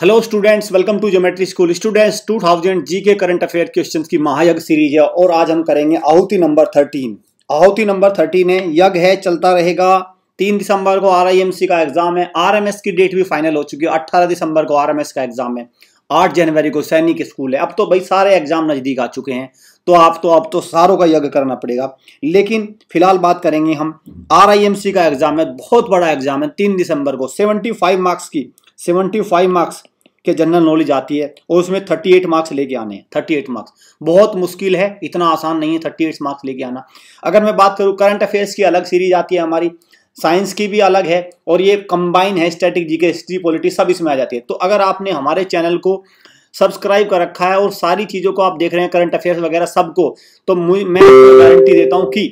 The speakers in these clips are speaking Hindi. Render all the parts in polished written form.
Hello students, welcome to geometry school. Students 2000 GK current affair questions की महायज्ञ सीरीज है और आज हम करेंगे आहुति नंबर 13। आहुति नंबर 13 है, यज्ञ है, चलता रहेगा। 3 दिसंबर को आरआईएमसी का एग्जाम है। आरएमएस की डेट भी फाइनल हो चुकी है। 18 दिसंबर को आरएमएस का एग्जाम है। 8 जनवरी को सैनिक स्कूल है। अब तो भाई सारे एग्जाम नज़दीक आ चुके हैं तो अब तो सारों का यज्ञ करना पड़ेगा। लेकिन फिलहाल बात करेंगे हम आरआईएमसी का एग्जाम है, बहुत बड़ा एग्जाम है। 3 दिसंबर को 75 मार्क्स के जनरल नॉलेज आती है और उसमें 38 मार्क्स लेके आने हैं। 38 मार्क्स बहुत मुश्किल है, इतना आसान नहीं है 38 मार्क्स लेके आना। अगर मैं बात करूँ करंट अफेयर्स की अलग सीरीज आती है हमारी, साइंस की भी अलग है और ये कंबाइन है, स्टैटिक जीके, हिस्ट्री, पॉलिटिक्स सब इसमें आ जाती है। तो अगर आपने हमारे चैनल को सब्सक्राइब कर रखा है और सारी चीज़ों को आप देख रहे हैं, करंट अफेयर्स वगैरह सबको, तो मैं गारंटी देता हूँ कि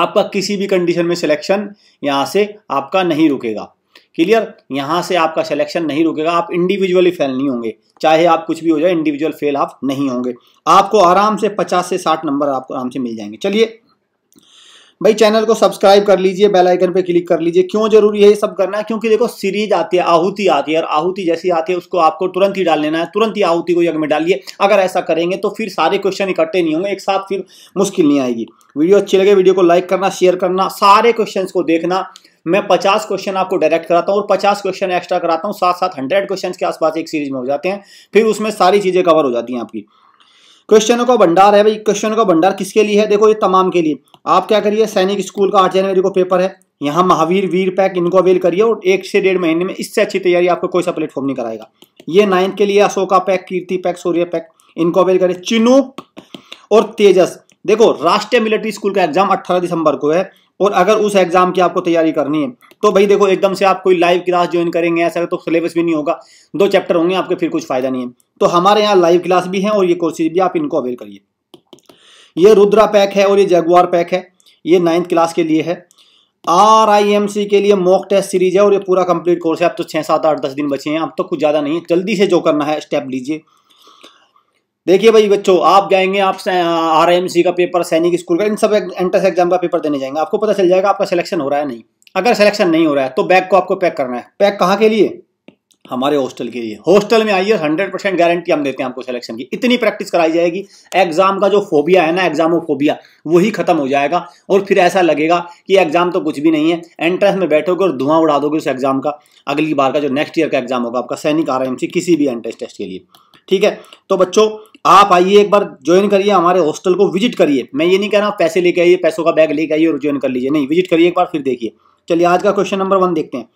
आपका किसी भी कंडीशन में सिलेक्शन यहाँ से आपका नहीं रुकेगा। क्लियर, यहाँ से आपका सिलेक्शन नहीं रुकेगा। आप इंडिविजुअली फेल नहीं होंगे, चाहे आप कुछ भी हो जाए, इंडिविजुअल फेल आप नहीं होंगे। आपको आराम से 50 से 60 नंबर आपको आराम से मिल जाएंगे। चलिए भाई, चैनल को सब्सक्राइब कर लीजिए, बेल आइकन पे क्लिक कर लीजिए। क्यों जरूरी है ये सब करना है? क्योंकि देखो सीरीज आती है, आहुति आती है और आहुति जैसी आती है उसको आपको तुरंत ही डाल लेना है। तुरंत ही आहुति को यज्ञ में डालिए। अगर ऐसा करेंगे तो फिर सारे क्वेश्चन इकट्ठे नहीं होंगे एक साथ, फिर मुश्किल नहीं आएगी। वीडियो अच्छी लगे वीडियो को लाइक करना, शेयर करना, सारे क्वेश्चन को देखना। मैं 50 क्वेश्चन आपको डायरेक्ट कराता हूँ और 50 क्वेश्चन एक्स्ट्रा कराता हूँ, साथ साथ 100 क्वेश्चन के आसपास एक सीरीज में हो जाते हैं। फिर उसमें सारी चीज़ें कवर हो जाती हैं आपकी। क्वेश्चनों का भंडार है भाई, क्वेश्चनों का भंडार किसके लिए है? देखो ये तमाम के लिए। आप क्या करिए, सैनिक स्कूल का 8 जनवरी को पेपर है, यहाँ महावीर, वीर पैक, इनको अवेल करिए और 1 से 1.5 महीने में इससे अच्छी तैयारी आपको कोई सा प्लेटफॉर्म नहीं कराएगा। ये 9th के लिए Ashoka pack, Kirti pack, Surya pack, इनको अवेल करिए। चिनूक और तेजस, देखो राष्ट्रीय मिलिट्री स्कूल का एग्जाम 18 दिसंबर को है और अगर उस एग्जाम की आपको तैयारी करनी है तो भाई देखो एकदम से आप कोई लाइव क्लास ज्वाइन करेंगे ऐसा तो सिलेबस भी नहीं होगा, 2 चैप्टर होंगे आपके, फिर कुछ फायदा नहीं है। तो हमारे यहाँ लाइव क्लास भी है और ये कोर्सेज भी, आप इनको अवेल करिए। ये रुद्रा पैक है और ये जगुआर पैक है, ये 9th क्लास के लिए है। आरआईएमसी के लिए मॉक टेस्ट सीरीज है और ये पूरा कंप्लीट कोर्स है। अब तो 6, 7, 8, 10 दिन बचे हैं, अब तो कुछ ज़्यादा नहीं है, जल्दी से जो करना है स्टेप लीजिए। देखिए भाई बच्चों, आप जाएंगे, आप आरआईएमसी का पेपर, सैनिक स्कूल का, इन सब एंट्रेंस एग्जाम का पेपर देने जाएंगे, आपको पता चल जाएगा आपका सिलेक्शन हो रहा है नहीं। अगर सिलेक्शन नहीं हो रहा है तो बैग को आपको पैक करना है। पैक कहाँ के लिए? हमारे हॉस्टल के लिए। हॉस्टल में आइए, 100% गारंटी हम देते हैं आपको सिलेक्शन की। इतनी प्रैक्टिस कराई जाएगी, एग्जाम का जो फोबिया है ना, एग्जामोफोबिया, वही खत्म हो जाएगा और फिर ऐसा लगेगा कि एग्जाम तो कुछ भी नहीं है। एंट्रेंस में बैठोगे और धुआं उड़ा दोगे उस एग्जाम का। अगली बार का जो नेक्स्ट ईयर का एग्जाम होगा आपका, सैनिक, आरआईएमसी, किसी भी एंट्रेंस टेस्ट के लिए, ठीक है। तो बच्चों आप आइए, एक बार ज्वाइन करिए, हमारे हॉस्टल को विजिट करिए। मैं ये नहीं कह रहा पैसे लेके आइए, पैसों का बैग लेके आइए और ज्वाइन कर लीजिए, नहीं, विजिट करिए एक बार, फिर देखिए। चलिए आज का क्वेश्चन नंबर 1 देखते हैं।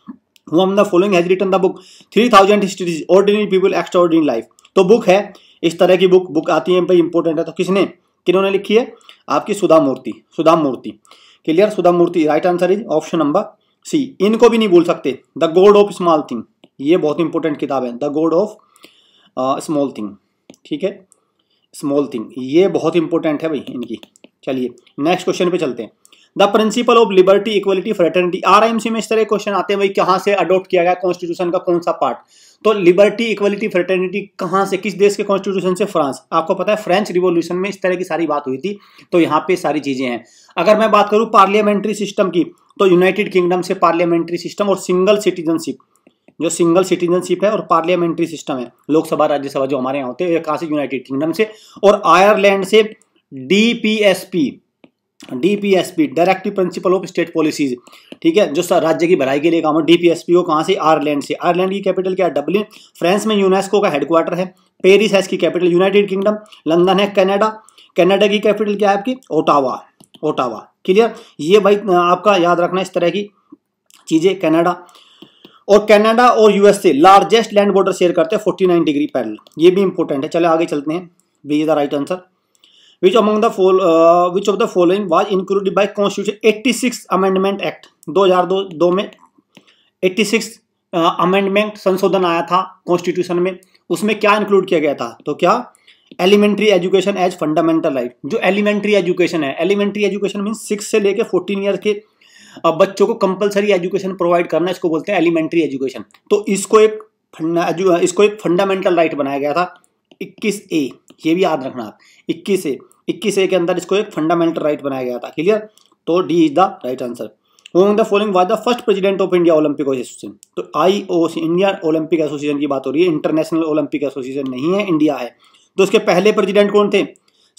Who among the following has written the book 3000 histories, ordinary people, extraordinary life? तो बुक है, इस तरह की बुक आती है, भाई इंपॉर्टेंट है। तो किन्होंने लिखी है? आपकी Sudha Murthy. Clear, Sudha Murthy right answer is option number C. इनको भी नहीं भूल सकते, the God of small thing, ये बहुत इंपॉर्टेंट किताब है, the God of small thing, ठीक है, स्मॉल थिंग, ये बहुत इंपॉर्टेंट है भाई इनकी। चलिए नेक्स्ट क्वेश्चन पे चलते हैं। The principle of liberty, equality, fraternity, RIMC में इस तरह क्वेश्चन आते हैं भाई, कहाँ से अडॉप्ट किया गया कॉन्स्टिट्यूशन का कौन सा पार्ट? तो लिबर्टी, इक्वलिटी, फ्रेटर्निटी कहाँ से, किस देश के कॉन्स्टिट्यूशन से? फ्रांस। आपको पता है फ्रेंच रिवॉल्यूशन में इस तरह की सारी बात हुई थी, तो यहाँ पे सारी चीजें हैं। अगर मैं बात करूँ पार्लियामेंट्री सिस्टम की, तो यूनाइटेड किंगडम से पार्लियामेंट्री सिस्टम और सिंगल सिटीजनशिप है और पार्लियामेंट्री सिस्टम है, लोकसभा, राज्यसभा जो हमारे यहाँ होते हैं, कहाँ से? यूनाइटेड किंगडम से। और आयरलैंड से DPSP, directive principle of state policies, ठीक है, जो राज्य की भलाई के लिए काम है। DPSP को कहाँ से? आयरलैंड से। आयरलैंड की कैपिटल क्या है? डब्लिन। फ्रांस में यूनेस्को का हेडक्वार्टर है, पेरिस है इसकी कैपिटल, यूनाइटेड किंगडम, लंदन है। कनाडा की कैपिटल क्या है आपकी? ओटावा। क्लियर, ये भाई आपका याद रखना इस तरह की चीज़ें। कनाडा और USA largest land border share करते हैं, 49 डिग्री पैरेलल, ये भी इंपॉर्टेंट है। चले आगे चलते हैं, B is the right answer. Which of the following was included by Constitution 86 Amendment Act? 2002 में 86 अमेंडमेंट संशोधन आया था कॉन्स्टिट्यूशन में, उसमें क्या इंक्लूड किया गया था? तो क्या? Elementary education as fundamental right, जो एलिमेंट्री एजुकेशन है। एलिमेंट्री एजुकेशन मीन 6 से लेकर 14 ईयर के बच्चों को कंपलसरी एजुकेशन प्रोवाइड करना, इसको बोलते हैं एलिमेंट्री एजुकेशन। तो इसको एक फंडामेंटल राइट बनाया गया था, 21A, ये भी याद रखना आप, 21A के अंदर इसको एक फंडामेंटल राइट बनाया गया था। क्लियर, तो D is the right answer. among the following was the first president of India Olympic Association। तो IOC इंडिया ओलंपिक एसोसिएशन की बात हो रही है, इंटरनेशनल ओलंपिक एसोसिएशन नहीं है, इंडिया है। तो उसके पहले प्रेसिडेंट कौन थे?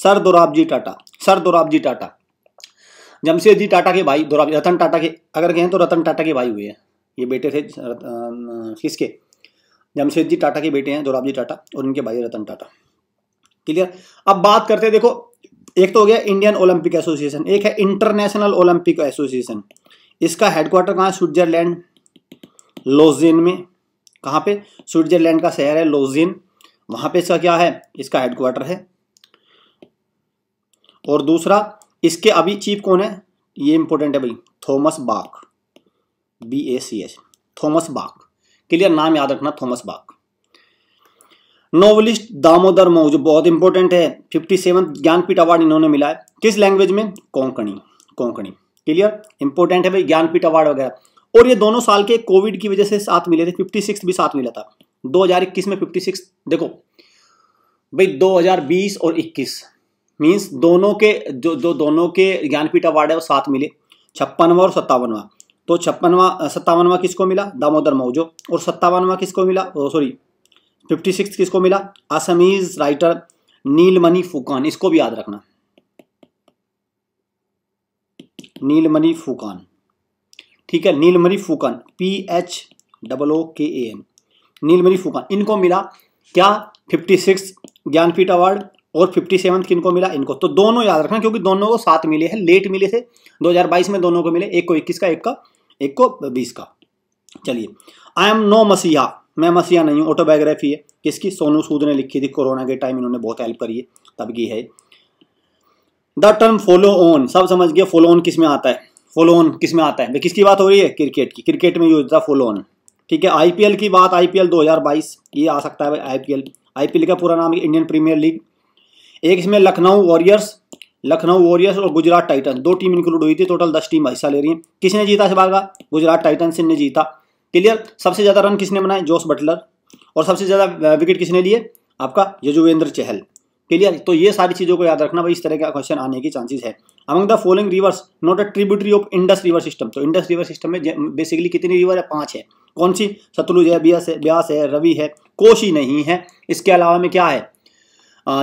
सर दोराबजी टाटा। सर दोराबजी टाटा जमशेद जी टाटा के भाई, रतन टाटा के अगर कहें तो रतन टाटा के भाई हुए हैं। ये बेटे थे किसके? जमशेद जी टाटा के बेटे हैं दोराबजी टाटा और इनके भाई रतन टाटा। क्लियर। अब बात करते हैं, देखो एक तो हो गया इंडियन ओलंपिक एसोसिएशन, एक है इंटरनेशनल ओलंपिक एसोसिएशन। इसका हेडक्वार्टर कहाँ है? स्विट्जरलैंड लोजेन में। कहाँ पे? स्विट्जरलैंड का शहर है लोजेन, वहाँ पे इसका क्या है, इसका हेडक्वार्टर है। और दूसरा इसके अभी चीफ कौन है? ये इंपॉर्टेंट है भाई, थॉमस बाक, BACH, थॉमस बाक। क्लियर, नाम याद रखना थॉमस बाक। नोवेलिस्ट दामोदर मोऊ, जो बहुत इंपॉर्टेंट है, 57वां ज्ञानपीठ अवार्ड इन्होंने मिला है। किस लैंग्वेज में? कोंकणी। कोंकणी। क्लियर, इंपॉर्टेंट है भाई, ज्ञानपीठ अवार्ड वगैरह। और ये दोनों साल के कोविड की वजह से साथ मिले थे, 56 भी साथ मिला था 2021 में 56। देखो भाई 2020 और 21 मीन्स दोनों के जो दोनों के ज्ञानपीठ अवार्ड है वो साथ मिले, 56वां और 57वां। तो 57वां किसको मिला? दामोदर मौजो। और 57वां किसको मिला? 56 किसको मिला? असमीज राइटर नीलमणि फुकान। इसको भी याद रखना, नीलमणि फुकान। ठीक है, नीलमणि फुकान, PHOOKAN, नीलमणि फुकान। इनको मिला क्या? 56 ज्ञानपीठ अवार्ड और 57 किनको मिला? इनको। तो दोनों याद रखना क्योंकि दोनों को साथ मिले हैं, लेट मिले थे 2022 में दोनों को मिले, एक को 21 का, एक को 20 का। चलिए, आई एम नो मसीहा, मैं मसीहा नहीं हूँ, ऑटोबायोग्राफी है किसकी? सोनू सूद ने लिखी थी, कोरोना के टाइम इन्होंने बहुत हेल्प करी है, तब की है। द टर्म फॉलो ऑन, सब समझ गए फॉलो ऑन किस में आता है, फॉलो ऑन किस में आता है भाई, किसकी बात हो रही है? क्रिकेट की, क्रिकेट में यूज होता है फॉलो ऑन। ठीक है, IPL की बात, IPL 2022 ये आ सकता है भाई। IPL का पूरा नाम है इंडियन प्रीमियर लीग। एक इसमें लखनऊ वॉरियर्स और गुजरात टाइटन, 2 टीम इंक्लूड हुई थी, टोटल 10 टीम हिस्सा ले रही हैं। किसने जीता इस बार का? गुजरात टाइटन्स ने जीता। क्लियर। सबसे ज़्यादा रन किसने बनाए? Jos Buttler. और सबसे ज़्यादा विकेट किसने लिए? आपका यजुवेंद्र चहल। क्लियर। तो ये सारी चीज़ों को याद रखना भाई, इस तरह का क्वेश्चन आने की चांसेस है। Among the following rivers not a tributary of Indus river system. तो इंडस रिवर सिस्टम में बेसिकली कितनी रिवर है? 5 है। कौन सी? सतलुज है, ब्यास है, रवि है, कोशी नहीं है। इसके अलावा में क्या है?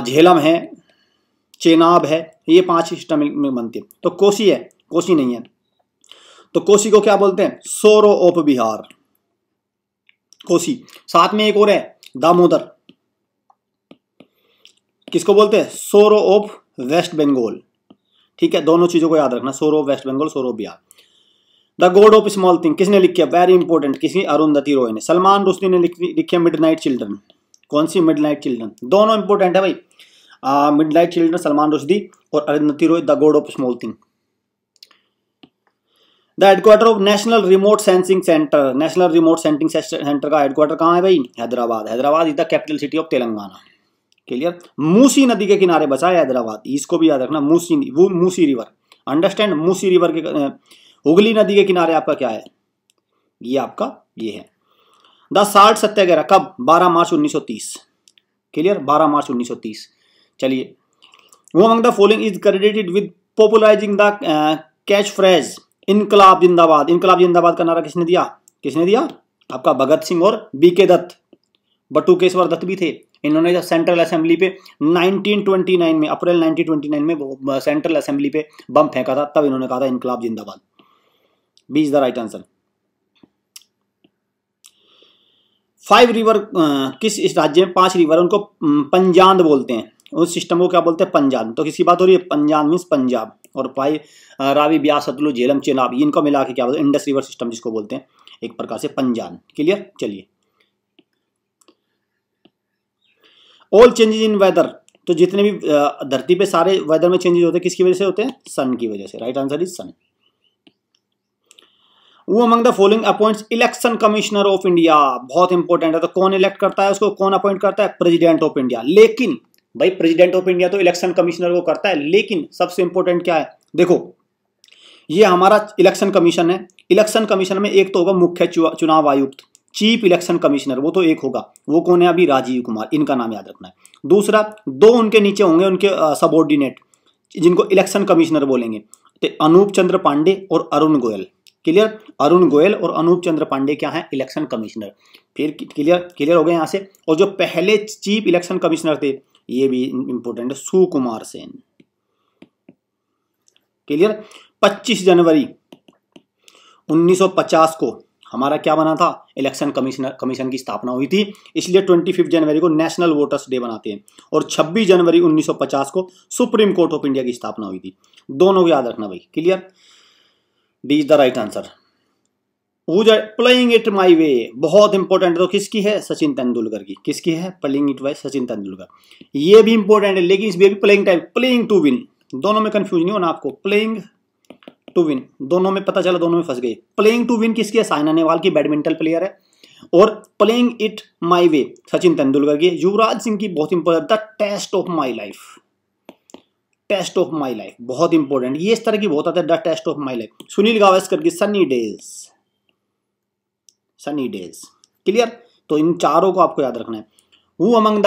झेलम है, चेनाब है, ये 5 सिस्टम में बनती है। तो कोसी है, कोसी नहीं है। तो कोसी को क्या बोलते हैं? सोरो ऑफ बिहार, कोसी। साथ में एक और है दामोदर, किसको बोलते हैं? सोरो ऑफ वेस्ट बंगाल। ठीक है, दोनों चीजों को याद रखना, सोरो of West Bengal, sorrow of Bihar. The God of small thing किसने लिखी है? वेरी इंपॉर्टेंट, किसी अरुंधति रॉय ने। सलमान रुश्दी ने लिखी है मिडनाइट चिल्ड्रन। कौन सी? Midnight children. दोनों इंपॉर्टेंट है भाई, मिडनाइट चिल्ड्रन सलमान रुश्दी और Arundhati Roy, the God of small thing. The headquarter of national remote sensing centre, national remote sensing centre का हेडक्वार्टर कहाँ है भाई? Hyderabad. Hyderabad is the capital city of Telangana. Clear. Musi नदी के किनारे बसा है हैदराबाद, इसको भी याद रखना, Musi river, understand. Musi river के हुगली नदी के किनारे आपका क्या है? ये आपका ये है। द साल्ट सत्याग्रह कब? 12 मार्च 1930। क्लियर, 12 मार्च 1930। चलिए, वो among the following is credited with popularising the catch phrase इनकलाब जिंदाबाद। इनकलाब जिंदाबाद का नारा किसने दिया? किसने दिया? आपका भगत सिंह और BK दत्त। बटुकेश्वर दत्त भी थे, इन्होंने जब सेंट्रल असेंबली पे 1929 में, अप्रैल 1929 में सेंट्रल असेंबली पे बम फेंका था, तब इन्होंने कहा था इनकलाब जिंदाबाद। B is the right answer. 5 river किस इस राज्य में 5 रिवर, उनको पंजांद बोलते हैं, उस सिस्टम को क्या बोलते हैं? पंजांद। तो किसकी बात हो रही है? पंजांद मीन्स पंजाब। और भाई रावी, ब्यास, सतलुज, झेलम, चेनाब, इनको मिला के क्या बोलते हैं? इंडस रिवर सिस्टम जिसको बोलते हैं, एक प्रकार से पंजांद। क्लियर। चलिए, ऑल चेंजेस इन वेदर, तो जितने भी धरती पे सारे वेदर में चेंजेस होते हैं, किसकी वजह से होते हैं? सन की वजह से। Right answer is sun. वो among the following appoints election commissioner of India, बहुत इंपॉर्टेंट है। तो कौन इलेक्ट करता है उसको, कौन अपॉइंट करता है? President of India. लेकिन भाई प्रेसिडेंट ऑफ इंडिया तो इलेक्शन कमिश्नर को करता है, लेकिन सबसे इंपॉर्टेंट क्या है? देखो, ये हमारा इलेक्शन कमीशन है, इलेक्शन कमीशन में एक तो होगा मुख्य चुनाव आयुक्त, चीफ इलेक्शन कमिश्नर, वो तो एक होगा, वो कौन है? अभी राजीव कुमार, इनका नाम याद रखना है। दूसरा, 2 उनके नीचे होंगे, उनके सबऑर्डिनेट, जिनको इलेक्शन कमिश्नर बोलेंगे, अनूप चंद्र पांडे और अरुण गोयल। क्लियर। अरुण गोयल और अनूप चंद्र पांडे क्या हैं, इलेक्शन कमिश्नर। फिर क्लियर हो गए यहाँ से। और जो पहले चीफ इलेक्शन कमिश्नर थे, ये भी इंपॉर्टेंट है, सुकुमार सेन। क्लियर। 25 जनवरी 1950 को हमारा क्या बना था, इलेक्शन कमीशन की स्थापना हुई थी, इसलिए 25 जनवरी को नेशनल वोटर्स डे बनाते हैं। और 26 जनवरी 1950 को सुप्रीम कोर्ट ऑफ इंडिया की स्थापना हुई थी। दोनों को याद रखना भाई। Clear, D is the right answer. Who playing it my way, बहुत इंपॉर्टेंट। तो किसकी है, सचिन तेंदुलकर की। किसकी है, playing it my, Sachin Tendulkar. ये भी इंपॉर्टेंट है, लेकिन इसमें भी playing type, playing to win, दोनों में कंफ्यूज नहीं होना आपको। प्लेइंग टू विन, दोनों में पता चला, दोनों में फंस गए। प्लेइंग टू विन किसकी है, साइना नेहवाल की, बैडमिंटन प्लेयर है। और playing it my way, Sachin Tendulkar की। युवराज सिंह की बहुत इंपॉर्टेंट था, test of my life, test of my life बहुत इंपॉर्टेंट। ये इस तरह की बहुत आता है, the test of my life. Sunil Gavaskar की sunny days, sunny days. Clear, तो इन चारों को आपको याद रखना है। हु अमंग द,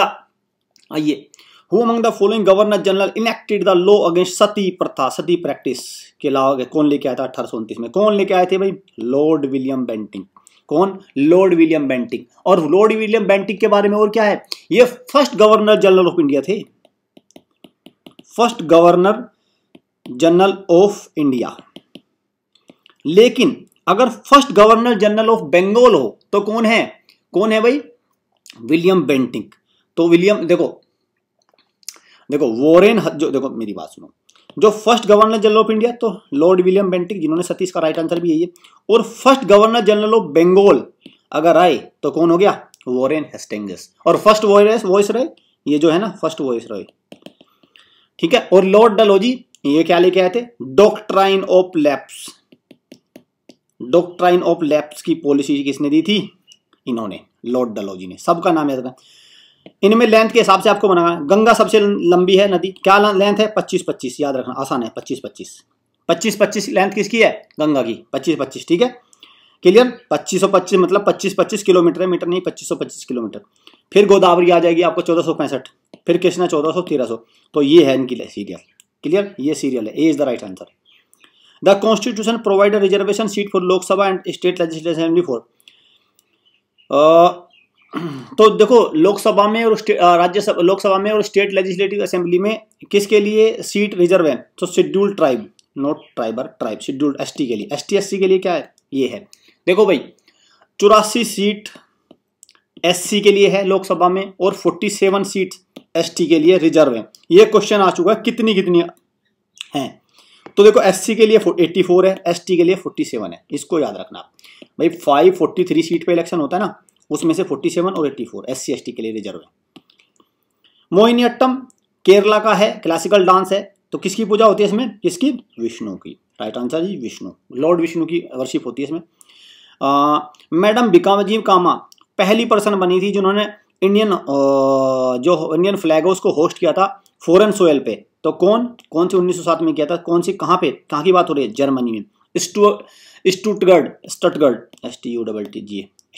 आइए, who among the following governor general enacted the law against सती प्रथा, सती प्रैक्टिस के लॉ कौन लेके आया था 1829 में। कौन लेके आए थे भाई, लॉर्ड विलियम बेंटिंक। कौन, लॉर्ड विलियम बेंटिंक। और लॉर्ड विलियम बेंटिंक के बारे में और क्या है, ये first governor general of India थे, first governor general of India. लेकिन अगर first governor general of Bengal हो तो कौन है, कौन है भाई, विलियम बेंटिंक। तो विलियम, देखो वॉरेन, जो देखो मेरी बात सुनो, जो first governor general of India तो लॉर्ड विलियम बेंटिंक, जिन्होंने सतीश का राइट आंसर भी यही है। और first governor general of Bengal अगर आए तो कौन हो गया, वॉरेन हेस्टिंग्स। और फर्स्ट वॉइस रॉय, ये जो है ना, फर्स्ट वॉइस रॉय, ठीक है। और लॉर्ड डलहौजी, ये क्या लेके आए थे, doctrine of lapse, doctrine of lapse की पॉलिसी किसने दी थी, इन्होंने, लॉर्ड डलहौजी ने। सबका नाम याद रखना। इनमें लेंथ के हिसाब से आपको बनाना है। गंगा सबसे लंबी है नदी, क्या लेंथ है, 25-25, याद रखना आसान है, 25-25 लेंथ किसकी है, गंगा की, 25-25, ठीक है। क्लियर, 2525 मतलब 25-25 किलोमीटर है, मीटर नहीं, 2525 किलोमीटर। फिर गोदावरी आ जाएगी आपको 1465, फिर कृष्णा 1400, 1300। तो ये है इनकी सीरियल। क्लियर, ये सीरियल है। A is the right answer. The constitution provide reservation seat for Lok Sabha and state legislative assembly for. तो देखो, लोकसभा में और राज्यसभा, लोकसभा में और स्टेट लेजिस्लेटिव असेंबली में किसके लिए सीट रिजर्व है, तो scheduled tribe, not tribal, tribe, scheduled ST के लिए, एससी के लिए क्या है, ये है। देखो भाई, 84 सीट एससी के लिए है लोकसभा में, और 47 सीट एसटी के लिए रिजर्व है। ये क्वेश्चन आ चुका है, कितनी कितनी हैं। तो देखो, एससी के लिए 84 है, एसटी के लिए 47 है, इसको याद रखना भाई। 543 सीट पे इलेक्शन होता है ना, उसमें से 47 और 84 एससी एसटी के लिए रिजर्व है। मोहिनीअट्टम केरला का है, क्लासिकल डांस है, तो किसकी पूजा होती है इसमें, किसकी, विष्णु की, राइट आंसर जी, विष्णु, लॉर्ड विष्णु की वर्शिप होती है इसमें। मैडम बिकाजी कामा पहली पर्सन बनी थी जिन्होंने इंडियन जो इंडियन फ्लैग है उसको होस्ट किया था फॉरेन सोयल पे। तो कौन से 1907 में किया था, कौन सी, कहाँ पे, कहाँ की बात हो रही है, जर्मनी में, स्टटगर्ड, STUTT,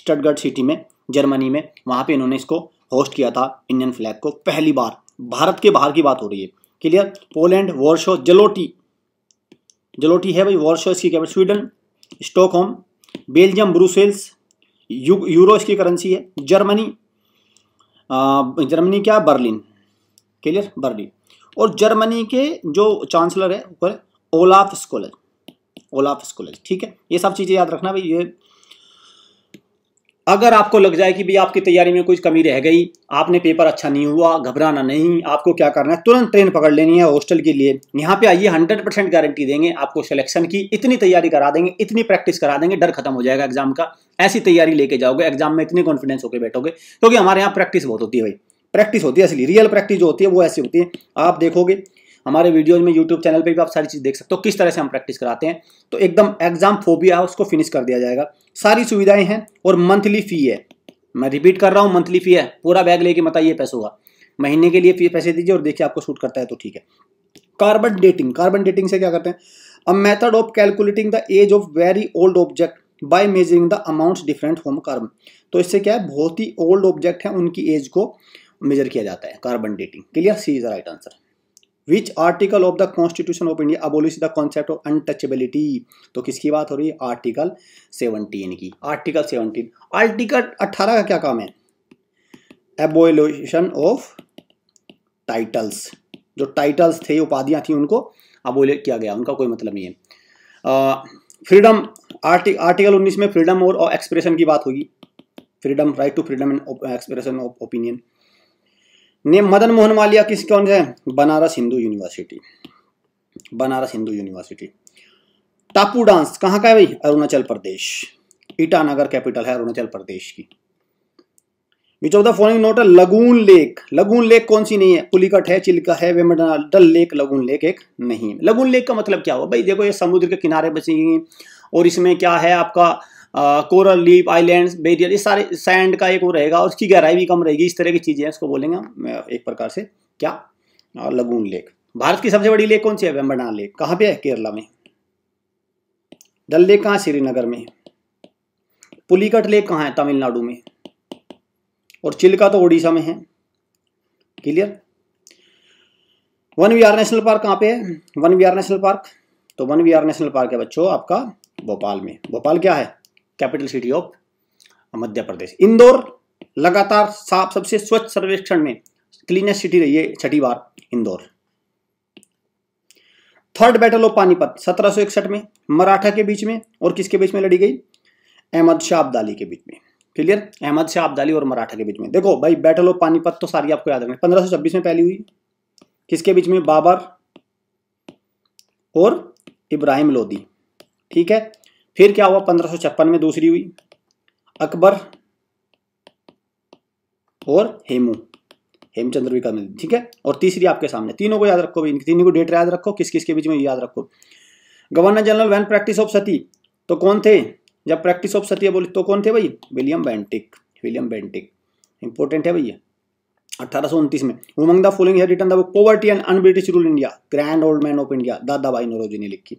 स्टटगर्ड सिटी में, जर्मनी में, वहाँ पे इन्होंने इसको होस्ट किया था इंडियन फ्लैग को पहली बार। भारत के बाहर की बात हो रही है। क्लियर। पोलैंड, वॉर्शो, जलोटी है भाई, वॉर्शो इसकी capital, Sweden Stockholm, Belgium Brussels, euro इसकी करेंसी है, जर्मनी क्या, बर्लिन। Clear, Berlin. और जर्मनी के जो चांसलर है वो ओलाफ स्कोलर, ठीक है। ये सब चीज़ें याद रखना भाई। ये अगर आपको लग जाए कि भाई आपकी तैयारी में कुछ कमी रह गई, आपने पेपर अच्छा नहीं हुआ, घबराना नहीं, आपको क्या करना है, तुरंत ट्रेन पकड़ लेनी है हॉस्टल के लिए। यहाँ पे आइए, 100% गारंटी देंगे आपको सिलेक्शन की, इतनी तैयारी करा देंगे, इतनी प्रैक्टिस करा देंगे, डर खत्म हो जाएगा एग्जाम का। ऐसी तैयारी लेके जाओगे एग्जाम में, इतने कॉन्फिडेंस होकर बैठोगे, क्योंकि हमारे यहाँ प्रैक्टिस बहुत होती है भाई, प्रैक्टिस होती है असली, रियल प्रैक्टिस जो होती है वो ऐसी होती है। आप देखोगे हमारे वीडियोज में, यूट्यूब चैनल पे भी आप सारी चीज़ देख सकते हो किस तरह से हम प्रैक्टिस कराते हैं। तो एकदम एग्जाम फोबिया उसको फिनिश कर दिया जाएगा। सारी सुविधाएं हैं और मंथली फी है, मैं रिपीट कर रहा हूँ, मंथली फी है। पूरा बैग लेके मत आइए पैसों का, महीने के लिए फी पैसे दीजिए और देखिए आपको सूट करता है तो ठीक है। कार्बन डेटिंग से क्या करते हैं, a method of calculating the age of very old object by measuring the amounts different from carbon. तो इससे क्या है, बहुत ही ओल्ड ऑब्जेक्ट है उनकी एज को मेजर किया जाता है, carbon dating. Clear, C is the right answer. Which article of the constitution of India abolish the concept of untouchability. तो किसकी बात हो रही है? आर्टिकल 17 की। आर्टिकल 17, आर्टिकल 18 का क्या काम है? एबोलिशन ऑफ टाइटल्स, जो टाइटल्स थे, उपाधियां थी, उनको अबोलिट किया गया, उनका कोई मतलब नहीं है। फ्रीडम, आर्टिकल 19 में फ्रीडम और एक्सप्रेशन की बात होगी, freedom, right to freedom and expression of opinion. Name Madan Mohan Malaviya, किस कौन है? Banaras Hindu university, Banaras Hindu university. टापू डांस कहाँ का है भाई? अरुणाचल प्रदेश, ईटानगर कैपिटल है अरुणाचल प्रदेश की। Which of the following not है लगून लेक? लगून लेक कौन सी नहीं है? पुलिकट है, चिल्का है, Vembanad, Dal lake, lagoon lake एक नहीं है। लगून लेक का मतलब क्या हुआ भाई? देखो ये समुद्र के किनारे बसी हैं और इसमें क्या है आपका कोरल लीफ, आइलैंड्स, बेरियर, ये सारे सैंड का एक वो रहेगा और उसकी गहराई भी कम रहेगी, इस तरह की चीज़ें हैं, इसको बोलेंगे एक प्रकार से क्या लगून लेक। भारत की सबसे बड़ी लेक कौन सी है? वेम्बडना लेक। कहाँ पे है? केरला में। डल लेक कहाँ? श्रीनगर में। पुलिकट लेक कहाँ है? तमिलनाडु में। और चिल्का तो ओडिशा में है। Clear. Van Vihar national park कहाँ पे है? वन विहार नेशनल पार्क, तो वन विहार नेशनल पार्क है बच्चों आपका भोपाल में। भोपाल क्या है? Capital city of Madhya Pradesh. Indore लगातार साफ सबसे स्वच्छ सर्वेक्षण में क्लीनेस्ट सिटी रही है, छठी बार Indore. Third battle of Panipat 1761 में मराठा के बीच में और किसके बीच में लड़ी गई? अहमद शाह अब्दाली के बीच में। क्लियर, अहमद शाह अब्दाली और मराठा के बीच में। देखो भाई बैटल ऑफ पानीपत तो सारी आपको याद रखना है। 1526 में पहली हुई, किसके बीच में? बाबर और इब्राहिम लोदी, ठीक है। फिर क्या हुआ? 1556 में दूसरी हुई, अकबर और हेमू, हेमचंद्र भी का मिल, ठीक है। और तीसरी आपके सामने, तीनों को याद रखो, तीनों को डेट याद रखो, किस किस के बीच में याद रखो। Governor general when practice of sati, तो कौन थे? जब प्रैक्टिस ऑफ सती बोली तो कौन थे भाई? William Bentinck, William Bentinck, important है भैया। 1829 में उमंग द फॉलोइंग है written the book poverty and unbritish rule India, grand old man of India, Dadabhai Naoroji ने लिखी,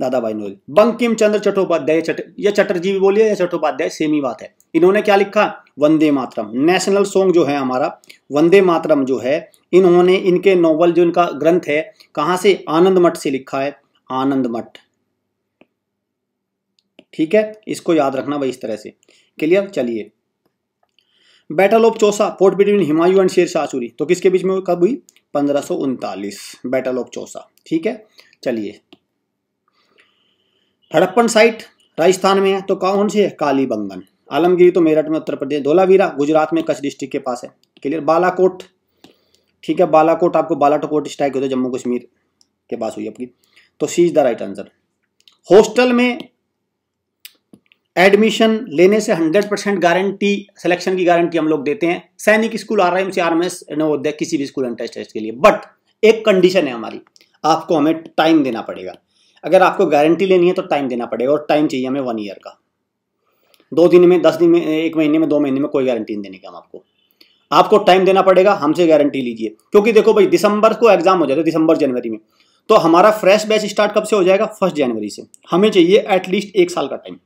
दादाभाई नौरोजी। बंकिम चंद्र चट्टोपाध्याय, या चटर्जी भी बोलिए या चट्टोपाध्याय, सेम ही बात है। इन्होंने क्या लिखा? वंदे मातरम, नेशनल सॉन्ग जो है हमारा वंदे मातरम जो है, इन्होंने इनके नोवेल जो इनका ग्रंथ है कहाँ से? आनंद मठ से लिखा है, आनंद मठ, ठीक है। इसको याद रखना भाई इस तरह से। क्लियर। चलिए battle of Chausa, fort between Humayun and Sher Shah Suri, तो किसके बीच में कब हुई? 1539 बैटल ऑफ चौसा, ठीक है। चलिए हड़प्पन साइट राजस्थान में है, तो कौन सी है? कालीबंगन। आलमगिरी तो मेरठ में, उत्तर प्रदेश। धोलावीरा गुजरात में, कच्छ डिस्ट्रिक्ट के पास है। क्लियर। बालाकोट, ठीक है, बालाकोट आपको बालाकोट स्ट्राइक होता है जम्मू कश्मीर के पास हुई आपकी, तो C is the right answer. Hostel में एडमिशन लेने से 100% गारंटी, सिलेक्शन की गारंटी हम लोग देते हैं। Sainik school, RIMS, RMS, Navodaya, किसी भी स्कूल एंट्रेंस टेस्ट के लिए, बट एक कंडीशन है हमारी, आपको हमें टाइम देना पड़ेगा। अगर आपको गारंटी लेनी है तो टाइम देना पड़ेगा, और टाइम चाहिए हमें 1 ईयर का। 2 दिन में, 10 दिन में, 1 महीने में, 2 महीने में कोई गारंटी नहीं देने की हम आपको, आपको टाइम देना पड़ेगा, हमसे गारंटी लीजिए। क्योंकि देखो भाई दिसंबर को एग्जाम हो जाएगा, दिसंबर जनवरी में, तो हमारा फ्रेश बैच स्टार्ट कब से हो जाएगा? 1 जनवरी से। हमें चाहिए एटलीस्ट 1 साल का टाइम,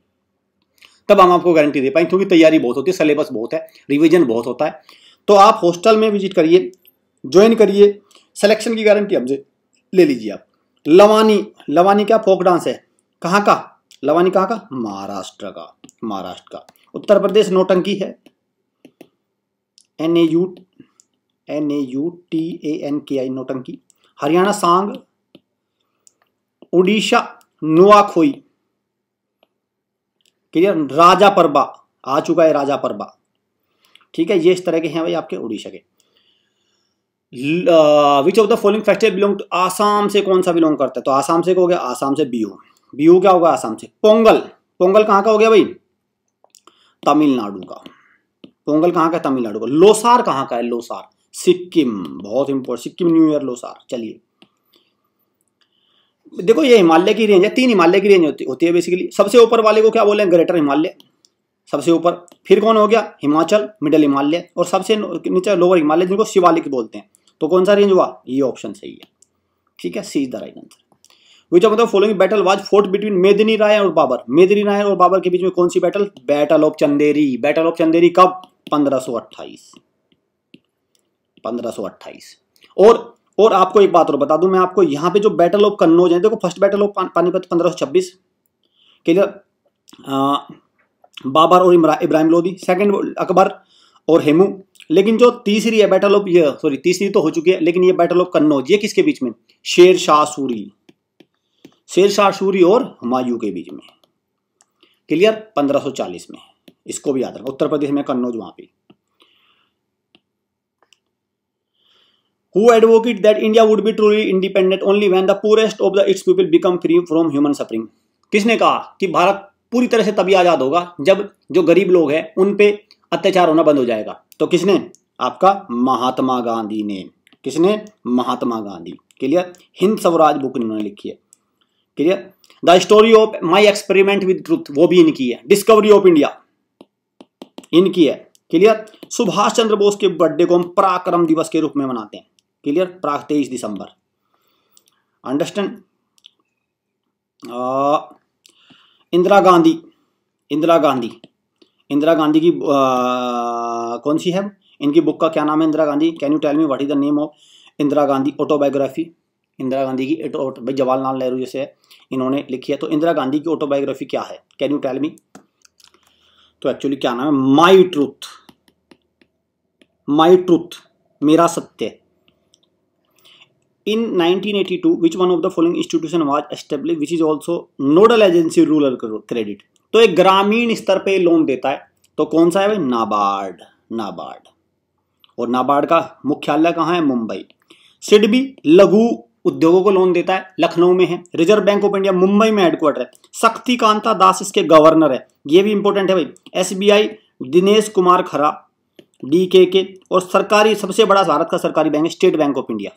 तब हम आपको गारंटी दे पाएंगे, क्योंकि तैयारी बहुत होती है, सिलेबस बहुत है, रिविजन बहुत होता है। तो आप हॉस्टल में विजिट करिए, ज्वाइन करिए, सिलेक्शन की गारंटी हमसे ले लीजिए आप। लवानी, लवानी क्या? फोक डांस है। कहाँ का? लवानी कहाँ का? महाराष्ट्र का, महाराष्ट्र का। उत्तर प्रदेश नौटंकी है, NAUTANKI नौटंकी। हरियाणा सांग। उड़ीसा नुआखोई। क्लियर। राजा परबा आ चुका है, राजा परबा, ठीक है। ये इस तरह के हैं भाई आपके उड़ीसा के। Which of the following festival belong to? Assam से कौन सा बिलोंग करता है? तो आसाम से हो गया, आसाम से बिहू, बिहू क्या होगा आसाम से? पोंगल, पोंगल कहाँ का हो गया भाई? तमिलनाडु का। पोंगल कहाँ का? तमिलनाडु का। लोसार कहाँ का है? लोसार सिक्किम, बहुत important, Sikkim new year Losar. चलिए देखो ये हिमालय की रेंज है, 3 हिमालय की रेंज होती है बेसिकली। सबसे ऊपर वाले को क्या बोले? ग्रेटर हिमालय, सबसे ऊपर। फिर कौन हो गया? हिमाचल, मिडिल हिमालय, और सबसे नीचे लोअर हिमालय जिनको शिवालिक बोलते हैं। तो कौन सा रेंज हुआ? ये ऑप्शन सही है, ठीक है, C is the right answer. Which of the following battle was fought between Medini Rai और बाबर? मेदिनी राय और बाबर के बीच में कौन सी battle? Battle of Chanderi. Battle of Chanderi कब? 1528, 1528। और और आपको एक बात और बता दूं मैं आपको, यहाँ पे जो बैटल ऑफ कन्नौज है, देखो फर्स्ट बैटल ऑफ पानीपत 1526 के लिए बाबर और इब्राहिम लोदी, सेकंड अकबर और हेमू। लेकिन जो तीसरी है बैटल ऑफ ये, सॉरी तीसरी तो हो चुकी है, लेकिन ये बैटल ऑफ कन्नौज ये किसके बीच में, शेर शाह सूरी और हुमायूं के बीच में, क्लियर, 1540 में। इसको भी याद रखना, उत्तर प्रदेश में कन्नौज वहां पे। Who advocate that India would be truly independent only when the poorest of its people become free from human suffering? किसने कहा कि भारत पूरी तरह से तभी आजाद होगा जब जो गरीब लोग हैं उन पे अत्याचार होना बंद हो जाएगा। तो किसने, आपका महात्मा गांधी ने, किसने, महात्मा गांधी, क्लियर। हिंद स्वराज बुक इन्होंने लिखी है, clear. The story of my experiment with truth, वो भी इनकी है। डिस्कवरी ऑफ इंडिया इनकी है, क्लियर। सुभाष चंद्र बोस के बर्थडे को हम पराक्रम दिवस के रूप में मनाते हैं, क्लियर, प्राग 23 दिसंबर, अंडरस्टैंड। इंदिरा गांधी की कौन सी है इनकी बुक, का क्या नाम है, Indira Gandhi, can you tell me what is the name of Indira Gandhi autobiography. Indira Gandhi की भाई जवाहरलाल नेहरू जैसे इन्होंने लिखी है, तो इंदिरा गांधी की ऑटोबायोग्राफी क्या है, कैन यू टेल मी, तो एक्चुअली क्या नाम है, माई ट्रूथ, मेरा सत्य। In 1982, which one of the following institution was established, which is also nodal agency rural credit? तो एक ग्रामीण स्तर पे लोन देता है, तो कौन सा है भाई, नाबार्ड। और नाबार्ड का मुख्यालय कहाँ है, मुंबई। सिडबी लघु उद्योगों को लोन देता है, लखनऊ में है। Reserve bank of India Mumbai में हेडक्वार्टर है। शक्तिकांता दास इसके गवर्नर है, ये भी इंपॉर्टेंट है भाई। SBI दिनेश कुमार खरा DKK, और सरकारी सबसे बड़ा भारत का सरकारी बैंक है state bank of India.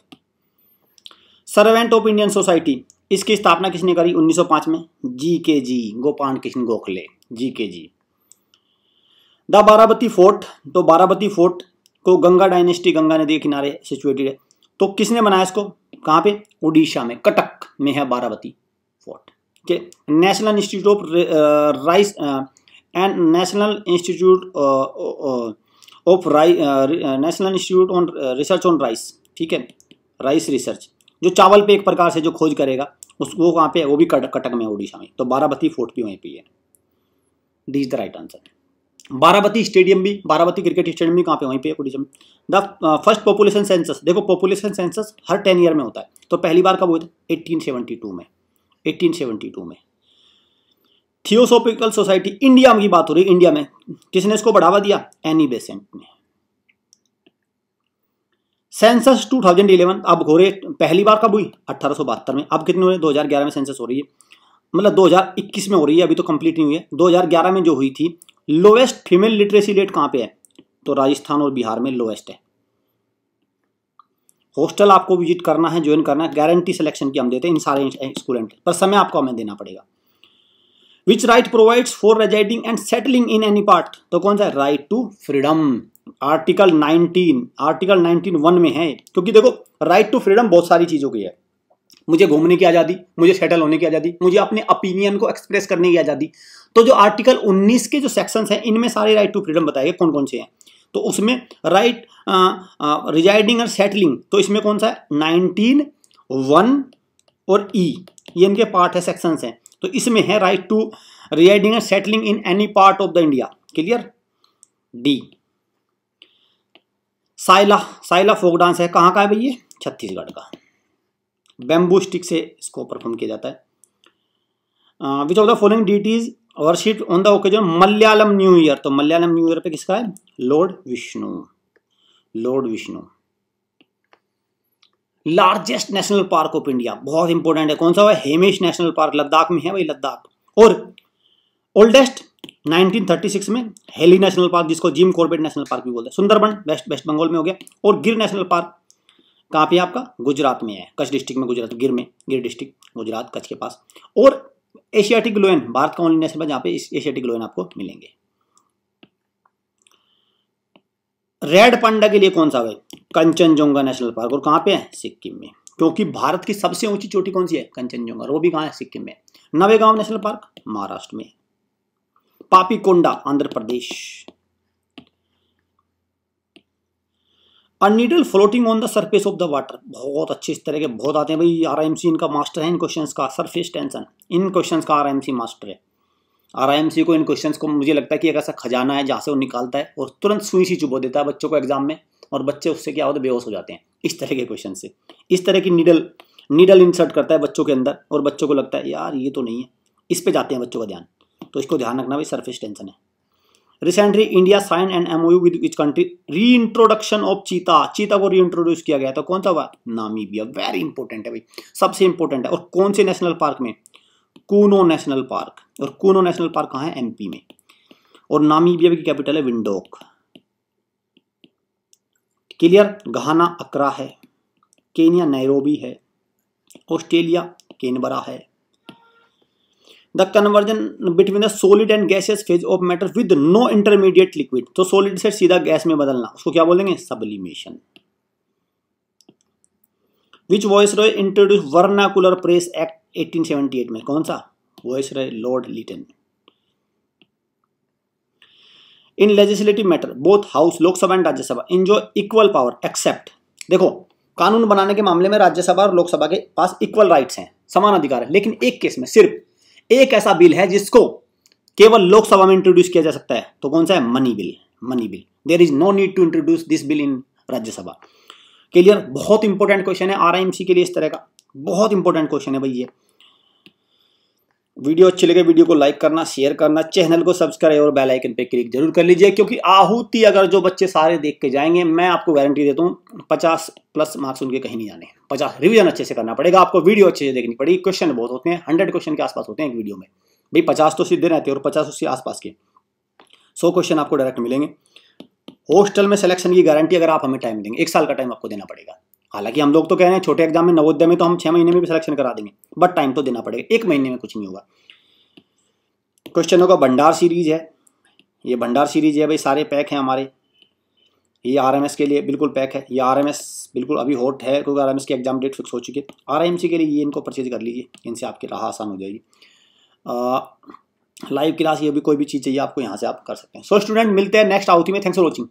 Servant of Indian society, इसकी स्थापना किसने करी, 1905 में, GKG Gopal Krishna Gokhale, GKG। The Barabati fort, तो बाराबती फोर्ट को गंगा डायनेस्टी, गंगा नदी के किनारे सिचुएटेड है, तो किसने बनाया इसको, कहाँ पे, उड़ीसा में, कटक में है बाराबती फोर्ट के। National institute of rice and national institute on research on rice, ठीक है, राइस रिसर्च, जो चावल पे एक प्रकार से जो खोज करेगा उसको, कहाँ पे, वो भी कटक में, उड़ीसा में। तो बाराबती फोर्ट भी वहीं पे है, this the right answer. Barabati cricket stadium भी कहाँ पे, वहीं पे, उड़ीसा में। द फर्स्ट पॉपुलेशन सेंसस, देखो पॉपुलेशन सेंसस हर 10 ईयर में होता है, तो पहली बार कब हुआ था, 1872 में, 1872 में। थियोसॉफिकल सोसाइटी, इंडिया की बात हो रही है, इंडिया में किसने इसको बढ़ावा दिया, एनी बेसेंट ने। सेंसस 2011 अब हो रही है, पहली बार कब हुई, 1872 में। अब कितने हो रहे, 2011 में सेंसस हो रही है, मतलब 2021 में हो रही है, अभी तो कंप्लीट नहीं हुई है। 2011 में जो हुई थी। लोवेस्ट फीमेल लिटरेसी रेट कहाँ पे है, तो राजस्थान और बिहार में लोवेस्ट है। हॉस्टल आपको विजिट करना है, ज्वाइन करना है, गारंटी सिलेक्शन की हम देते हैं इन सारे स्टूडेंट पर, समय आपको हमें देना पड़ेगा। Which right provides for residing and settling in any part, तो कौन सा, राइट टू फ्रीडम, आर्टिकल 19(1) में है, क्योंकि देखो राइट टू फ्रीडम बहुत सारी चीजों की है। मुझे घूमने की आजादी, मुझे सेटल होने की आजादी, मुझे अपने अपीनियन को एक्सप्रेस करने की आजादी, तो जो आर्टिकल 19 के जो सेक्शंस हैं इनमें सारे राइट टू फ्रीडम बताए गए कौन कौन से हैं, तो उसमें राइट रिजाइडिंग और सेटलिंग, तो इसमें कौन सा है, 19(1) और E, ये इनके पार्ट है, सेक्शंस हैं, तो इसमें है राइट टू रिजाइडिंग और settling in any part of the India, clear, D। Saila folk dance है, कहाँ का है भाई ये, छत्तीसगढ़ का, बैम्बू स्टिक से इसको परफॉर्म किया जाता है। Which of the following deities worship on the occasion Malayalam new year, तो मलयालम न्यू ईयर पे किसका है, Lord Vishnu. Largest national park of India, बहुत इंपॉर्टेंट है, कौन सा है, हेमिश नेशनल पार्क, लद्दाख में है भाई, लद्दाख। और ओल्डेस्ट 1936 में हेली नेशनल पार्क, जिसको जिम कॉर्बेट नेशनल पार्क भी बोलते हैं। सुंदरबन वेस्ट बंगाल में हो गया। और गिर नेशनल पार्क कहाँ पे है आपका, गुजरात में है, कच्छ डिस्ट्रिक्ट में, गुजरात, गिर में, गिर डिस्ट्रिक्ट गुजरात, कच्छ के पास। और एशियाटिक लोयन, भारत का ओनली नेशनल पार्क जहाँ पे एशियाटिक लोयन आपको मिलेंगे। रेड पांडा के लिए कौन सा है, कंचनजंगा नेशनल पार्क, और कहाँ पे है, सिक्किम में, क्योंकि भारत की सबसे ऊंची चोटी कौन सी है, कंचनजंगा, वो भी कहाँ है, सिक्किम में। नवेगांव नेशनल पार्क महाराष्ट्र में। Papikonda Andhra Pradesh. A needle floating on the surface of the water, बहुत अच्छे इस तरह के बहुत आते हैं भाई। आरआईएमसी इनका मास्टर है इन क्वेश्चंस का, सरफेस टेंशन इन क्वेश्चंस का आरआईएमसी मास्टर है। आरआईएमसी को इन क्वेश्चंस को मुझे लगता है कि एक ऐसा खजाना है जहाँ से वो निकालता है और तुरंत सुई सी चुभो देता है बच्चों को एग्जाम में, और बच्चे उससे क्या होते हैं बेहोश हो जाते हैं इस तरह के क्वेश्चन से। इस तरह की नीडल इंसर्ट करता है बच्चों के अंदर और बच्चों को लगता है यार ये तो नहीं है, इस पे जाते हैं बच्चों का ध्यान, तो इसको ध्यान रखना भाई सरफेस टेंशन है। Recently India sign and MOU with which country, reintroduction of cheetah को री इंट्रोड्यूस किया गया था, कौन सा हुआ? नामीबिया। वेरी इंपॉर्टेंट है भाई, सबसे इंपॉर्टेंट है। और कौन से नेशनल पार्क में? Kuno national park. और कूनो नेशनल पार्क कहाँ है? एमपी में। और नामीबिया की कैपिटल है विंडोक। क्लियर। घाना अक्रा है, केन्या नैरोबी है, ऑस्ट्रेलिया कैनबरा है। The conversion between the solid and gaseous phase of matter with no intermediate liquid, तो सोलिड से सीधा गैस में बदलना उसको क्या बोलेंगे? Sublimation. Which viceroy introduce vernacular press act 1878 में, कौन सा? Viceroy Lord Lytton. In legislative matter both house Lok Sabha and Rajya Sabha enjoy equal power except, देखो कानून बनाने के मामले में राज्यसभा और लोकसभा के पास इक्वल राइट्स हैं, समान अधिकार है, लेकिन एक केस में सिर्फ एक ऐसा बिल है जिसको केवल लोकसभा में इंट्रोड्यूस किया जा सकता है, तो कौन सा है? Money bill. Money bill. There is no need to introduce this bill in Rajya Sabha. Clear. बहुत इंपॉर्टेंट क्वेश्चन है आरआईएमसी के लिए, इस तरह का बहुत इंपॉर्टेंट क्वेश्चन है भाई ये। वीडियो अच्छी लगे वीडियो को लाइक करना, शेयर करना, चैनल को सब्सक्राइब और बेल आइकन पे क्लिक जरूर कर लीजिए, क्योंकि आहूति अगर जो बच्चे सारे देख के जाएंगे मैं आपको गारंटी देता हूँ 50+ मार्क्स उनके कहीं नहीं जाने। 50 रिवीजन अच्छे से करना पड़ेगा आपको, वीडियो अच्छे से देखनी पड़ेगी, क्वेश्चन बहुत होते हैं, 100 क्वेश्चन के आसपास होते हैं एक वीडियो में भाई, 50 तो सीधे रहते हैं और 50 उसके आसपास के, 100 क्वेश्चन आपको डायरेक्ट मिलेंगे। हॉस्टल में सिलेक्शन की गारंटी अगर आप हमें टाइम देंगे, 1 साल का टाइम आपको देना पड़ेगा। हालांकि हम लोग तो कह रहे हैं छोटे एग्जाम में नवोदय में तो हम 6 महीने में भी सिलेक्शन करा देंगे, बट टाइम तो देना पड़ेगा, 1 महीने में कुछ नहीं होगा। क्वेश्चनों का भंडार सीरीज है, ये भंडार सीरीज है भाई, सारे पैक हैं हमारे, ये आरएमएस के लिए बिल्कुल पैक है, ये आरएमएस बिल्कुल अभी हॉट है क्योंकि आरएमएस की एग्जाम डेट फिक्स हो चुकी है। आरआईएमसी के लिए ये इनको परचेज कर लीजिए, इनसे आपकी राह आसान हो जाएगी। लाइव क्लास ये भी कोई भी चीज़ चाहिए आपको यहाँ से आप कर सकते हैं। सो स्टूडेंट मिलते हैं नेक्स्ट आउटी में, थैंक्स फॉर वॉचिंग।